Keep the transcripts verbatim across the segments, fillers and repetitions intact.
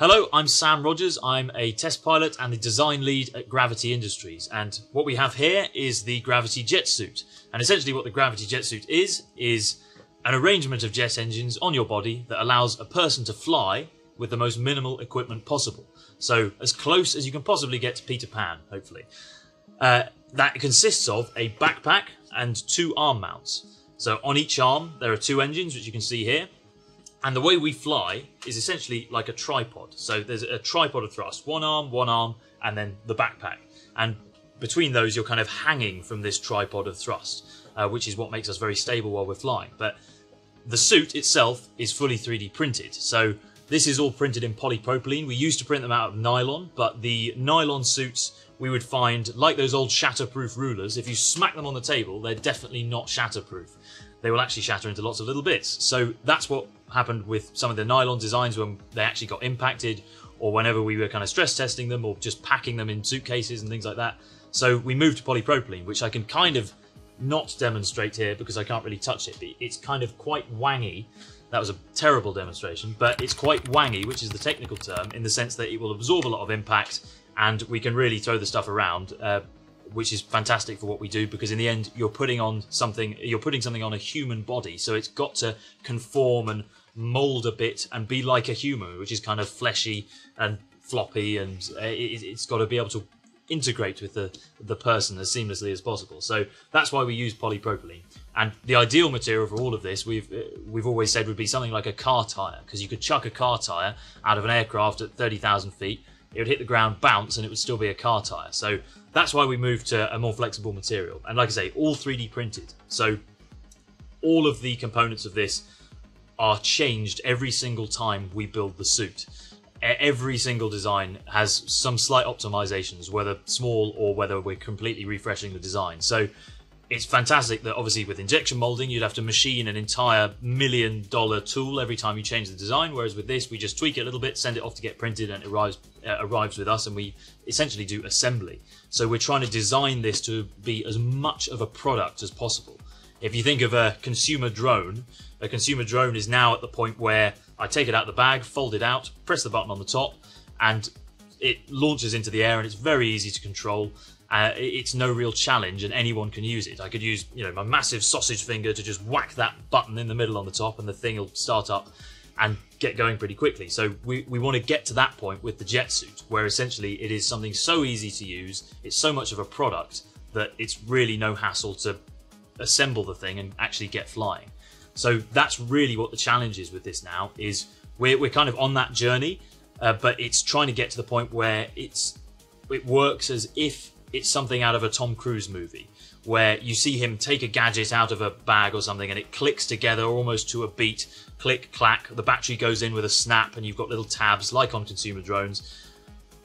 Hello, I'm Sam Rogers. I'm a test pilot and the design lead at Gravity Industries. And what we have here is the Gravity Jet Suit. And essentially what the Gravity Jet Suit is, is an arrangement of jet engines on your body that allows a person to fly with the most minimal equipment possible. So as close as you can possibly get to Peter Pan, hopefully. Uh, that consists of a backpack and two arm mounts. So on each arm, there are two engines, which you can see here. And the way we fly is essentially like a tripod. So there's a tripod of thrust, one arm, one arm, and then the backpack. And between those, you're kind of hanging from this tripod of thrust, uh, which is what makes us very stable while we're flying. But the suit itself is fully three D printed. So this is all printed in polypropylene. We used to print them out of nylon, but the nylon suits we would find, like those old shatterproof rulers, if you smack them on the table, they're definitely not shatterproof. They will actually shatter into lots of little bits. So that's what happened with some of the nylon designs when they actually got impacted, or whenever we were kind of stress testing them or just packing them in suitcases and things like that. So we moved to polypropylene, which I can kind of not demonstrate here because I can't really touch it. It's kind of quite wangy. That was a terrible demonstration, but it's quite wangy, which is the technical term, in the sense that it will absorb a lot of impact and we can really throw the stuff around, uh, which is fantastic for what we do, because in the end you're putting on something, you're putting something on a human body, so it's got to conform and mold a bit and be like a human, which is kind of fleshy and floppy, and it's got to be able to integrate with the the person as seamlessly as possible. So that's why we use polypropylene. And the ideal material for all of this, we've we've always said, would be something like a car tire, because you could chuck a car tire out of an aircraft at thirty thousand feet. It would hit the ground, bounce, and it would still be a car tyre. So that's why we moved to a more flexible material. And like I say, all three D printed. So all of the components of this are changed every single time we build the suit. Every single design has some slight optimizations, whether small or whether we're completely refreshing the design. So it's fantastic that obviously with injection molding, you'd have to machine an entire million dollar tool every time you change the design. Whereas with this, we just tweak it a little bit, send it off to get printed, and it arrives, uh, arrives with us, and we essentially do assembly. So we're trying to design this to be as much of a product as possible. If you think of a consumer drone, a consumer drone is now at the point where I take it out of the bag, fold it out, press the button on the top, and it launches into the air, and it's very easy to control. Uh, it's no real challenge, and anyone can use it. I could use, you know, my massive sausage finger to just whack that button in the middle on the top, and the thing will start up and get going pretty quickly. So we, we want to get to that point with the jet suit, where essentially it is something so easy to use, it's so much of a product that it's really no hassle to assemble the thing and actually get flying. So that's really what the challenge is with this now, is we're, we're kind of on that journey, uh, but it's trying to get to the point where it's it works as if it's something out of a Tom Cruise movie, where you see him take a gadget out of a bag or something and it clicks together almost to a beat, click, clack, the battery goes in with a snap, and you've got little tabs like on consumer drones.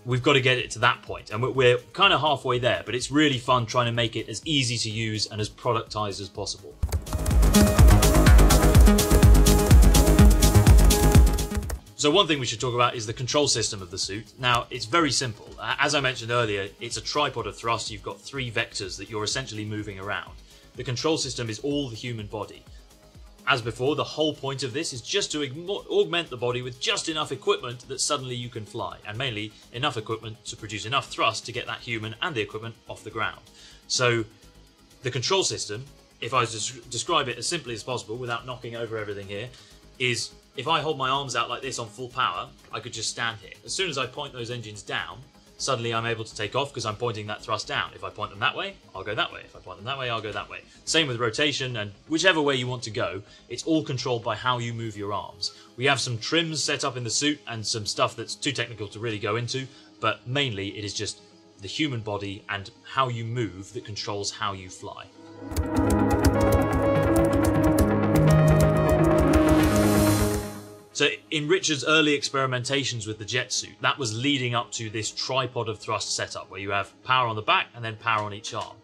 We've got to get it to that point, and we're kind of halfway there, but it's really fun trying to make it as easy to use and as productized as possible. So one thing we should talk about is the control system of the suit. Now, it's very simple. As I mentioned earlier, it's a tripod of thrust. You've got three vectors that you're essentially moving around. The control system is all the human body. As before, the whole point of this is just to augment the body with just enough equipment that suddenly you can fly, and mainly enough equipment to produce enough thrust to get that human and the equipment off the ground. So the control system, if I was to describe it as simply as possible without knocking over everything here, is if I hold my arms out like this on full power, I could just stand here. As soon as I point those engines down, suddenly I'm able to take off because I'm pointing that thrust down. If I point them that way, I'll go that way. If I point them that way, I'll go that way. Same with rotation, and whichever way you want to go, it's all controlled by how you move your arms. We have some trims set up in the suit and some stuff that's too technical to really go into, but mainly it is just the human body and how you move that controls how you fly. So in Richard's early experimentations with the jet suit, that was leading up to this tripod of thrust setup where you have power on the back and then power on each arm.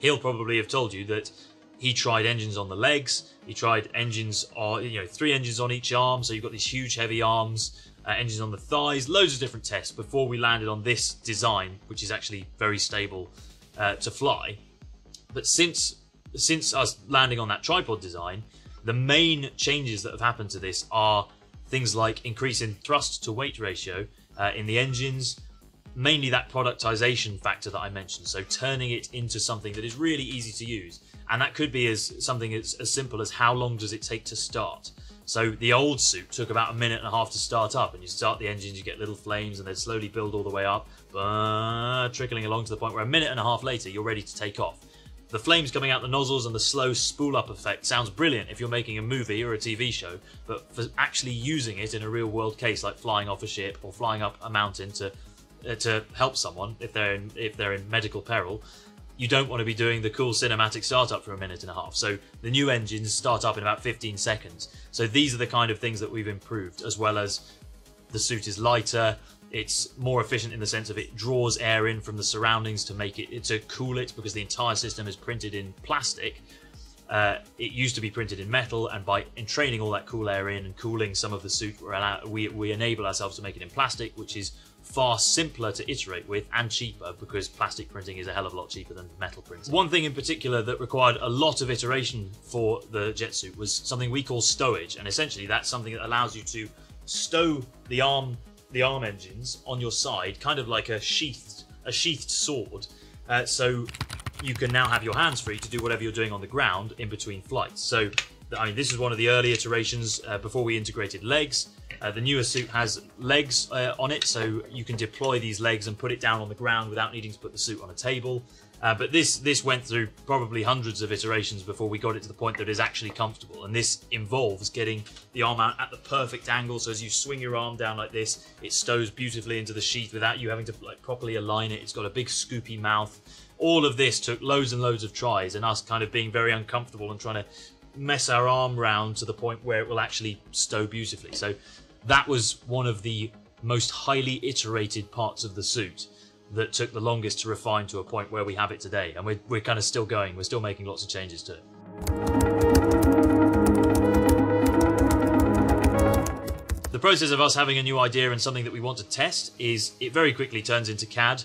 He'll probably have told you that he tried engines on the legs, he tried engines on, you know, three engines on each arm, so you've got these huge heavy arms, uh, engines on the thighs, loads of different tests before we landed on this design, which is actually very stable uh, to fly. But since, since us landing on that tripod design, the main changes that have happened to this are things like increasing thrust to weight ratio uh, in the engines, mainly that productization factor that I mentioned. So turning it into something that is really easy to use. And that could be as something as, as simple as how long does it take to start? So the old suit took about a minute and a half to start up, and you start the engines, you get little flames, and they slowly build all the way up, uh, trickling along to the point where a minute and a half later, you're ready to take off. The flames coming out the nozzles and the slow spool up effect sounds brilliant if you're making a movie or a T V show, but for actually using it in a real world case, like flying off a ship or flying up a mountain to, uh, to help someone if they're in, if they're in medical peril, you don't want to be doing the cool cinematic startup for a minute and a half. So the new engines start up in about fifteen seconds. So these are the kind of things that we've improved, as well as the suit is lighter. It's more efficient in the sense of it draws air in from the surroundings to make it, to cool it, because the entire system is printed in plastic. Uh, it used to be printed in metal, and by entraining all that cool air in and cooling some of the suit, we're allowed, we, we enable ourselves to make it in plastic, which is far simpler to iterate with and cheaper, because plastic printing is a hell of a lot cheaper than metal printing. One thing in particular that required a lot of iteration for the jet suit was something we call stowage, and essentially that's something that allows you to stow the arm the arm engines on your side, kind of like a sheathed a sheathed sword, uh, so you can now have your hands free to do whatever you're doing on the ground in between flights. So I mean, this is one of the early iterations uh, before we integrated legs. Uh, the newer suit has legs uh, on it, so you can deploy these legs and put it down on the ground without needing to put the suit on a table. Uh, but this this went through probably hundreds of iterations before we got it to the point that it is actually comfortable. And this involves getting the arm out at the perfect angle, so as you swing your arm down like this, it stows beautifully into the sheath without you having to like properly align it. It's got a big scoopy mouth. All of this took loads and loads of tries, and us kind of being very uncomfortable and trying to mess our arm round to the point where it will actually stow beautifully. So that was one of the most highly iterated parts of the suit that took the longest to refine to a point where we have it today. And we're, we're kind of still going, we're still making lots of changes to it. The process of us having a new idea and something that we want to test is it very quickly turns into C A D,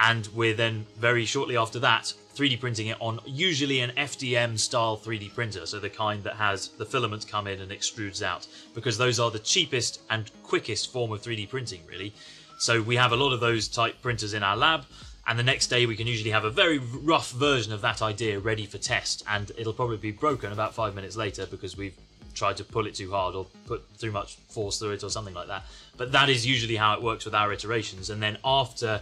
and we're then very shortly after that three D printing it on usually an F D M style three D printer, so the kind that has the filaments come in and extrudes out, because those are the cheapest and quickest form of three D printing really. So we have a lot of those type printers in our lab, and the next day we can usually have a very rough version of that idea ready for test, and it'll probably be broken about five minutes later because we've tried to pull it too hard or put too much force through it or something like that. But that is usually how it works with our iterations, and then after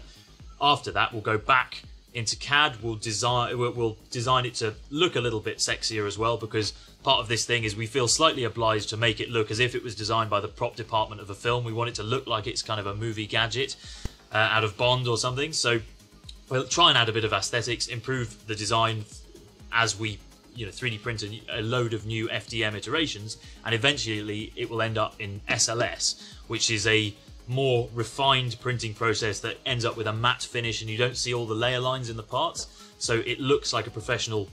after that we'll go back into C A D, we'll design, we'll design it to look a little bit sexier as well, because part of this thing is we feel slightly obliged to make it look as if it was designed by the prop department of a film. We want it to look like it's kind of a movie gadget uh, out of Bond or something. So we'll try and add a bit of aesthetics, improve the design as we you know, three D print a load of new F D M iterations, and eventually it will end up in S L S, which is a more refined printing process that ends up with a matte finish, and you don't see all the layer lines in the parts, so it looks like a professional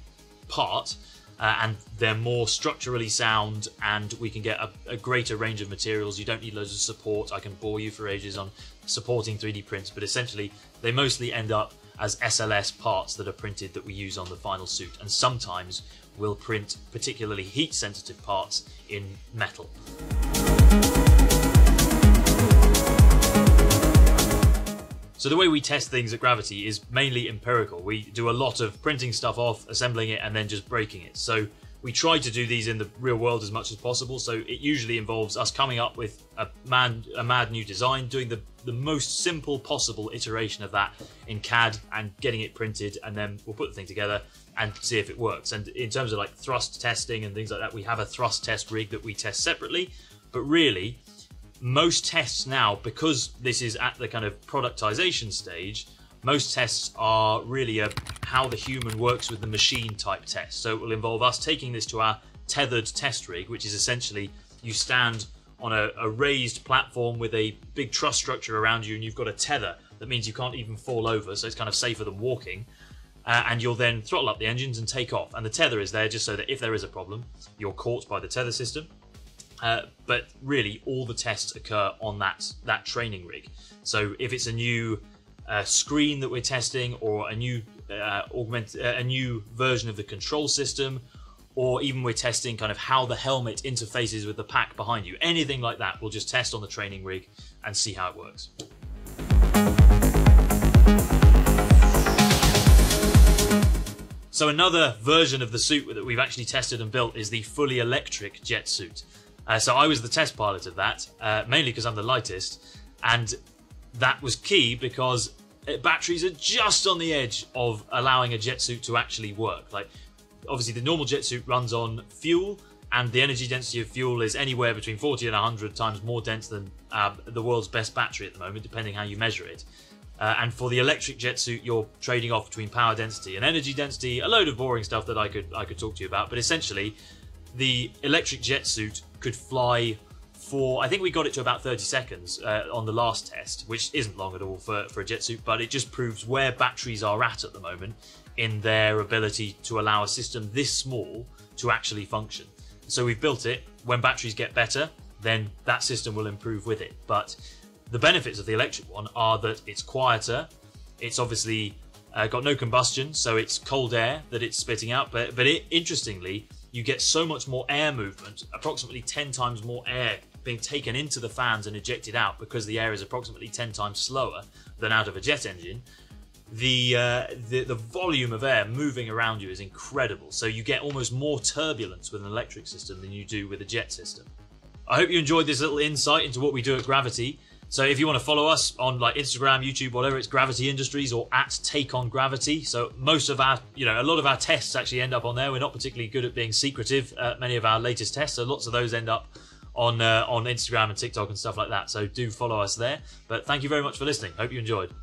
part, uh, and they're more structurally sound, and we can get a, a greater range of materials. You don't need loads of support. I can bore you for ages on supporting three D prints, but essentially they mostly end up as S L S parts that are printed that we use on the final suit, and sometimes we'll print particularly heat sensitive parts in metal. So the way we test things at Gravity is mainly empirical. We do a lot of printing stuff off, assembling it, and then just breaking it. So we try to do these in the real world as much as possible. So it usually involves us coming up with a, man, a mad new design, doing the, the most simple possible iteration of that in C A D and getting it printed, and then we'll put the thing together and see if it works. And in terms of like thrust testing and things like that, we have a thrust test rig that we test separately, but really, most tests now, because this is at the kind of productization stage, most tests are really a how the human works with the machine type test. So it will involve us taking this to our tethered test rig, which is essentially you stand on a, a raised platform with a big truss structure around you, and you've got a tether. That means you can't even fall over, so it's kind of safer than walking. Uh, and you'll then throttle up the engines and take off. And the tether is there just so that if there is a problem, you're caught by the tether system. Uh, but really, all the tests occur on that that training rig. So if it's a new uh, screen that we're testing, or a new uh, augment, uh, a new version of the control system, or even we're testing kind of how the helmet interfaces with the pack behind you. Anything like that, we'll just test on the training rig and see how it works. So another version of the suit that we've actually tested and built is the fully electric jet suit. Uh, so I was the test pilot of that, uh, mainly because I'm the lightest, and that was key because batteries are just on the edge of allowing a jet suit to actually work. Like, obviously the normal jet suit runs on fuel, and the energy density of fuel is anywhere between forty and one hundred times more dense than uh, the world's best battery at the moment, depending how you measure it. Uh, and for the electric jet suit, you're trading off between power density and energy density, a load of boring stuff that I could I could talk to you about. But essentially, the electric jet suit could fly for, I think we got it to about thirty seconds uh, on the last test, which isn't long at all for, for a jet suit, but it just proves where batteries are at at the moment in their ability to allow a system this small to actually function. So we've built it. When batteries get better, then that system will improve with it. But the benefits of the electric one are that it's quieter. It's obviously uh, got no combustion, so it's cold air that it's spitting out. But, but it, interestingly, you get so much more air movement, approximately ten times more air being taken into the fans and ejected out, because the air is approximately ten times slower than out of a jet engine. The, uh, the the volume of air moving around you is incredible. So you get almost more turbulence with an electric system than you do with a jet system. I hope you enjoyed this little insight into what we do at Gravity. So if you want to follow us on like Instagram, YouTube, whatever, it's Gravity Industries or at TakeOnGravity. So most of our, you know, a lot of our tests actually end up on there. We're not particularly good at being secretive at many of our latest tests. So lots of those end up on, uh, on Instagram and TikTok and stuff like that. So do follow us there. But thank you very much for listening. Hope you enjoyed.